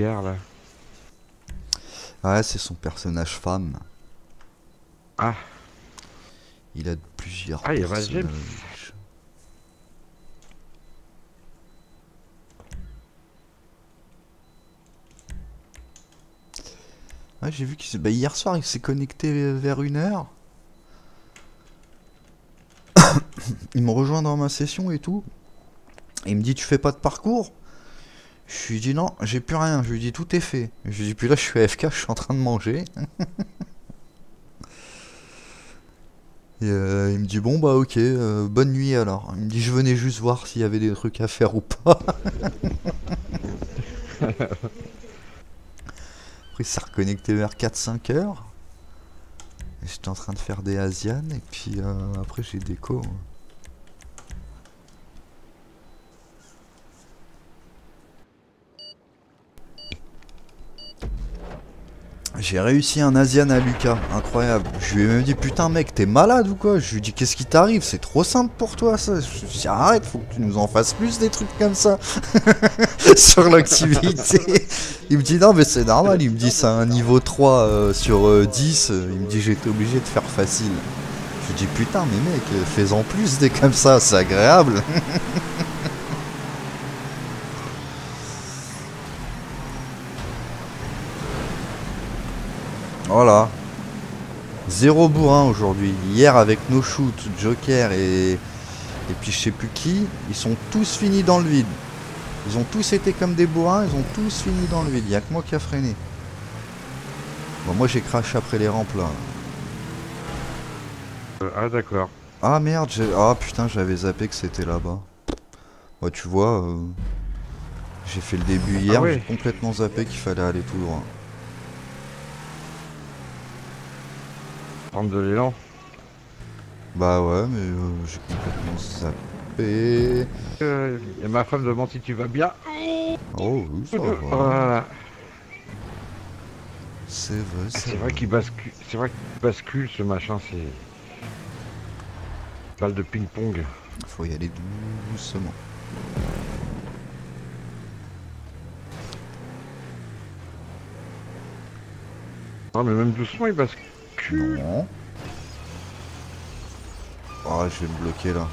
guerre là. Ouais, c'est son personnage femme. Ah. Il a plusieurs personnages. Ouais, j'ai vu qu'il s'est... Bah, hier soir, il s'est connecté vers 1h. Il me rejoint dans ma session et tout. Il me dit, tu fais pas de parcours? Je lui dis, non, j'ai plus rien. Je lui dis, tout est fait. Je lui dis, puis là, je suis AFK, je suis en train de manger. Et il me dit, bon, bah, ok, bonne nuit alors. Il me dit, je venais juste voir s'il y avait des trucs à faire ou pas. Après, ça reconnecté vers 4-5 heures. J'étais en train de faire des Asian et puis après j'ai déco. J'ai réussi un Asian à Lucas, incroyable. Je lui ai même dit, putain mec, t'es malade ou quoi? Je lui ai dit, qu'est-ce qui t'arrive? C'est trop simple pour toi ça. Je lui ai dit, arrête, faut que tu nous en fasses plus des trucs comme ça. Sur l'activité. Il me dit, non mais c'est normal, il me dit, c'est un niveau 3 sur 10. Il me dit, j'étais obligé de faire facile. Je lui ai dit, putain mais mec, fais-en plus des comme ça, c'est agréable. Voilà, zéro bourrin aujourd'hui. Hier avec No Shoot, Joker et puis je sais plus qui, ils sont tous finis dans le vide. Ils ont tous été comme des bourrins, ils ont tous fini dans le vide. Il n'y a que moi qui a freiné. Bon, moi j'ai craché après les rampes là. Ah d'accord. Ah merde, ah putain j'avais zappé que c'était là-bas. Bah tu vois, j'ai fait le début hier, ah, oui. J'ai complètement zappé qu'il fallait aller tout droit. Prendre de l'élan. Bah ouais, mais j'ai complètement zappé. Et ma femme demande si tu vas bien. Oh, oui, ça va. Voilà. C'est vrai, c'est vrai qu'il bascule. C'est vrai qu'il bascule ce machin, c'est balle de ping-pong. Faut y aller doucement. Non, mais même doucement, il bascule. Non. Oh, je vais me bloquer là.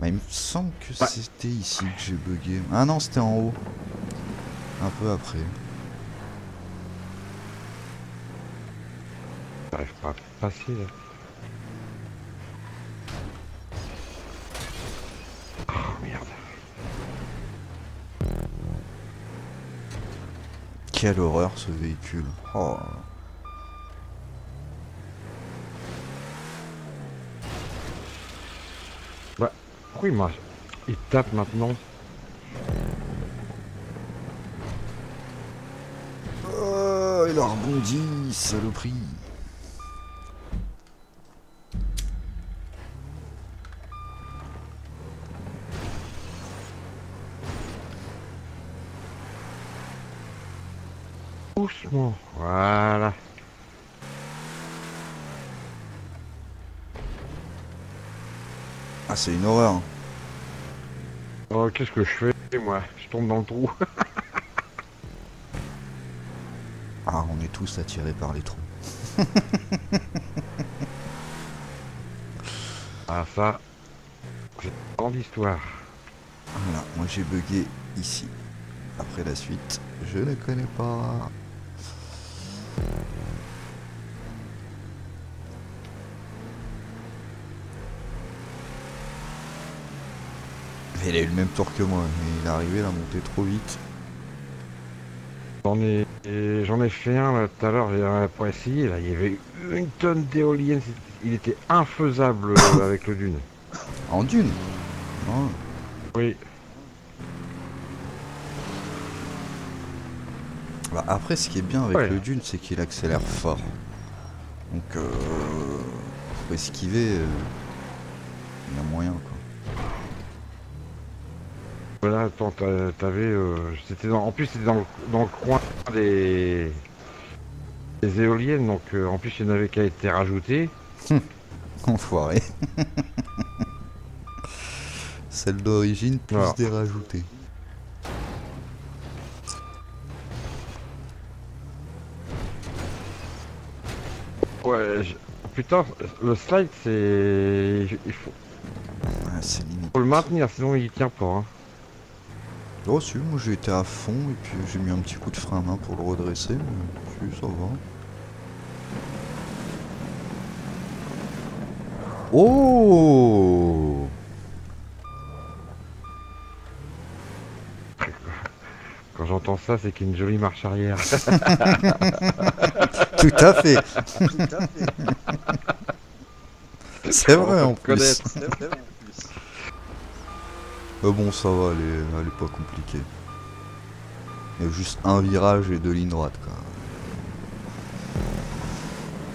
Bah, il me semble que c'était ici que j'ai bugué. Ah non, c'était en haut. Un peu après. J'arrive pas à passer là. Oh merde. Quelle horreur ce véhicule. Oh. Bah, pourquoi il tape maintenant? Oh, il a rebondi, saloperie. Voilà. Ah, c'est une horreur. Oh, qu'est-ce que je fais, moi? Je tombe dans le trou. Ah, on est tous attirés par les trous. Ah, ça, c'est une grande histoire. Voilà, moi j'ai bugué ici. Après la suite, je ne connais pas. Il a eu le même tour que moi, mais il est arrivé, il a monté trop vite. J'en ai fait un là tout à l'heure, j'ai un point essayé, là il y avait une tonne d'éoliennes, il était infaisable avec le Dune. En Dune? Oh. Oui. Bah après ce qui est bien avec le Dune, c'est qu'il accélère fort. Donc pour esquiver, il y a moyen quoi. Voilà, attends, t'avais... en plus, c'était dans le coin des éoliennes, donc en plus, il n'y en avait qu'à être rajouté. Enfoiré. Celle d'origine, plus voilà. Des rajoutés. Ouais, putain, le slide, c'est... Il faut... Ouais, c'est limite. Faut le maintenir, sinon il tient pas. Hein. Oh si, moi j'ai été à fond et puis j'ai mis un petit coup de frein à main pour le redresser, mais si, ça va. Oh! Quand j'entends ça, c'est qu'il y a une jolie marche arrière. Tout à fait. C'est vrai en plus. Bon, ça va, elle est pas compliquée. Il y a juste un virage et deux lignes droites, quoi.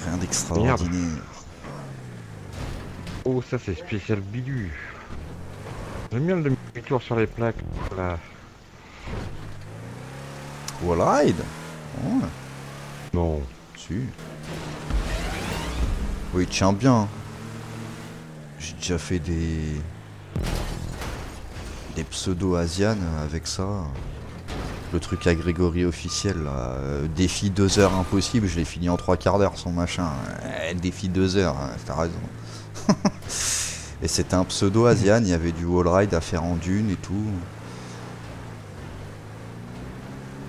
Rien d'extraordinaire. Oh, ça c'est spécial bidu. J'aime bien le demi-tour sur les plaques. Voilà. Wall ride. Ouais. Non. Si. Oui, il tient bien. J'ai déjà fait des pseudo-asianes avec ça. Le truc à Grégory officiel, là. Défi 2 heures impossible, je l'ai fini en 3 quarts d'heure son machin. Défi 2 heures, t'as raison. Et c'était un pseudo-asian, il y avait du wall ride à faire en dune et tout.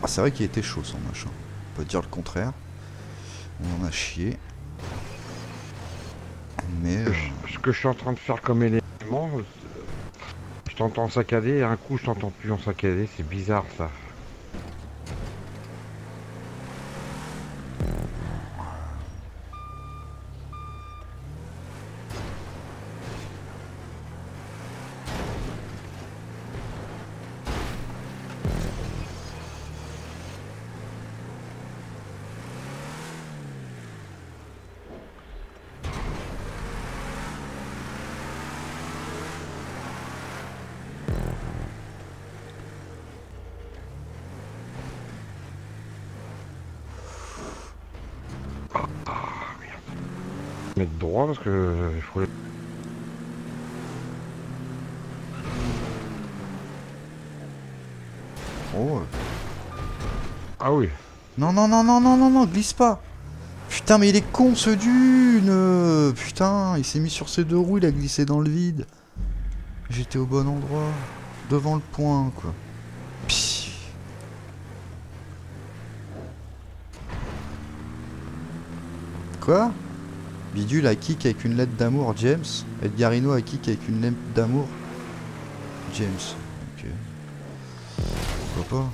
Ah, c'est vrai qu'il était chaud son machin, on peut dire le contraire. On en a chié. Mais... Ce que je suis en train de faire comme élément, je t'entends saccader et un coup je t'entends plus en saccader, c'est bizarre ça. Droit parce que je voulais... Oh. Ah oui. Non non non non non non non, glisse pas. Putain mais il est con ce Dune. Putain, il s'est mis sur ses deux roues, il a glissé dans le vide. J'étais au bon endroit, devant le point quoi. Quoi? Bidule a kick avec une lettre d'amour, James. Edgarino a kick avec une lettre d'amour, James. Ok. Pourquoi pas?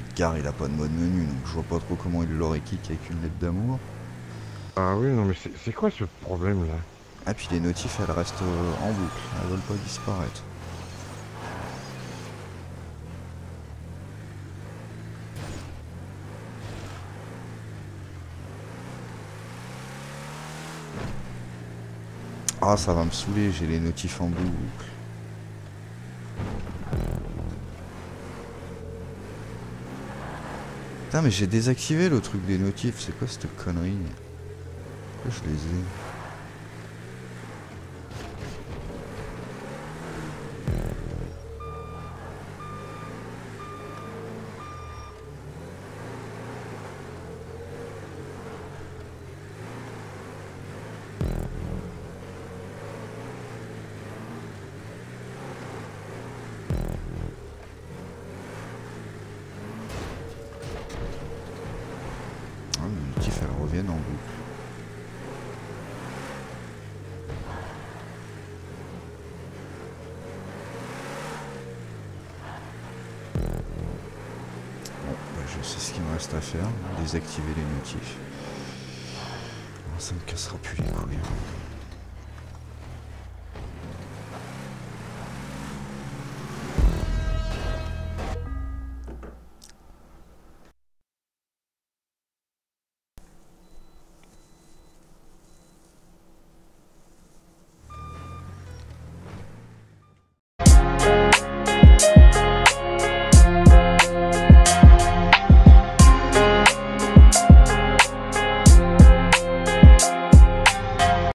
Edgar, il a pas de mode menu, donc je vois pas trop comment il l'aurait kick avec une lettre d'amour. Ah oui, non mais c'est quoi ce problème là? Ah puis les notifs, elles restent en boucle, elles veulent pas disparaître. Ah, ça va me saouler, j'ai les notifs en boucle. Putain, mais j'ai désactivé le truc des notifs. C'est quoi cette connerie? Pourquoi je les ai? C'est ce qu'il me reste à faire, désactiver les notifs. Ça me cassera plus les couilles.